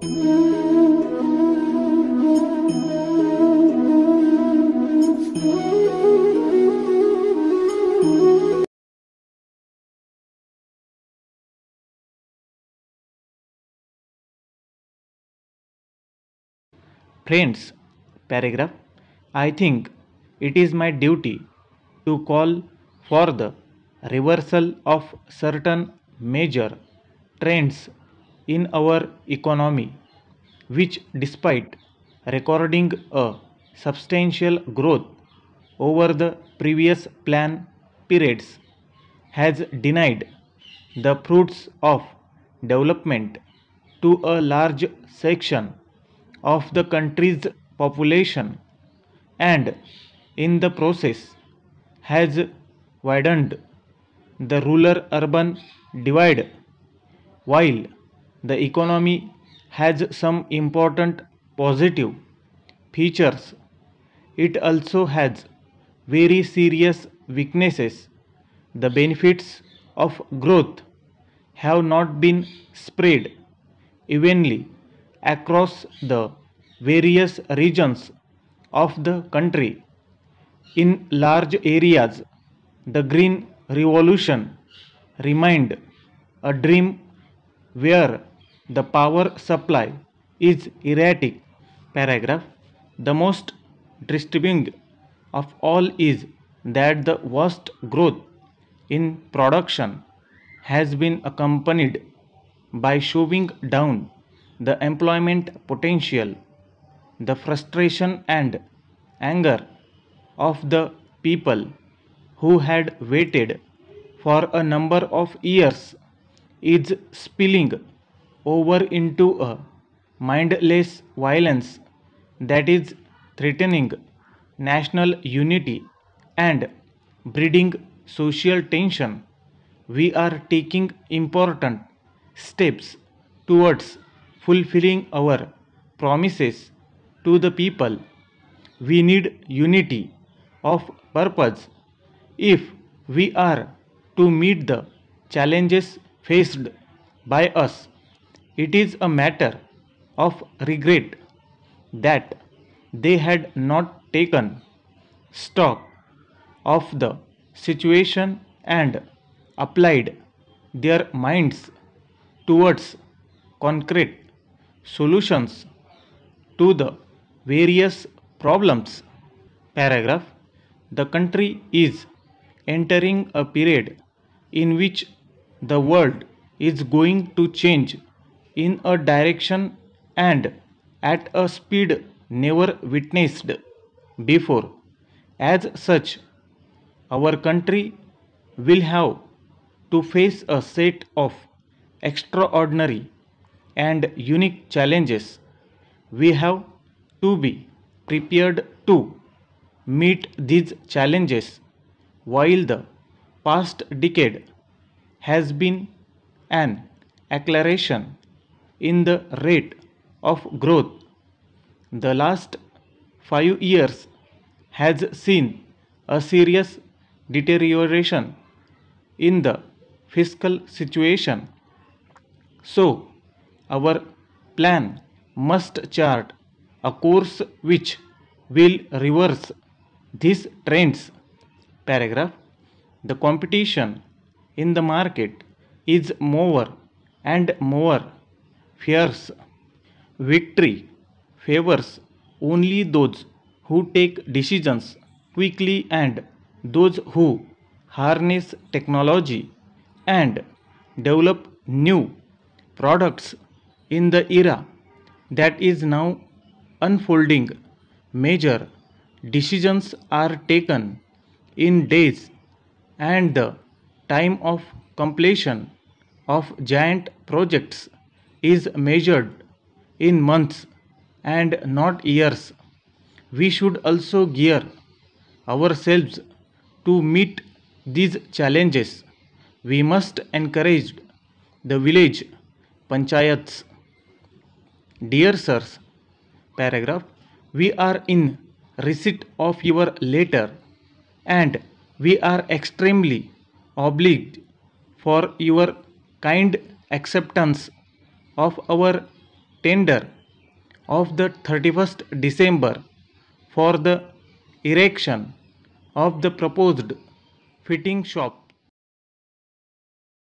Friends, paragraph. I think it is my duty to call for the reversal of certain major trends in our economy, which despite recording a substantial growth over the previous plan periods, has denied the fruits of development to a large section of the country's population and in the process has widened the rural-urban divide, while the economy has some important positive features. It also has very serious weaknesses. The benefits of growth have not been spread evenly across the various regions of the country. In large areas, the Green Revolution remained a dream where the power supply is erratic. Paragraph. The most disturbing of all is that the vast growth in production has been accompanied by shoving down the employment potential. The frustration and anger of the people who had waited for a number of years is spilling over into a mindless violence that is threatening national unity and breeding social tension. We are taking important steps towards fulfilling our promises to the people. We need unity of purpose if we are to meet the challenges faced by us. It is a matter of regret that they had not taken stock of the situation and applied their minds towards concrete solutions to the various problems. Paragraph. The country is entering a period in which the world is going to change in a direction and at a speed never witnessed before. As such, our country will have to face a set of extraordinary and unique challenges. We have to be prepared to meet these challenges. While the past decade has been an acceleration in the rate of growth, the last 5 years has seen a serious deterioration in the fiscal situation. So our plan must chart a course which will reverse these trends. Paragraph. The competition in the market is more and more fierce. Victory favors only those who take decisions quickly and those who harness technology and develop new products. In the era that is now unfolding, major decisions are taken in days, and the time of completion of giant projects is measured in months and not years. We should also gear ourselves to meet these challenges. We must encourage the village panchayats. Dear sirs, paragraph, we are in receipt of your letter and we are extremely obliged for your kind acceptance of our tender of the 31st December for the erection of the proposed fitting shop.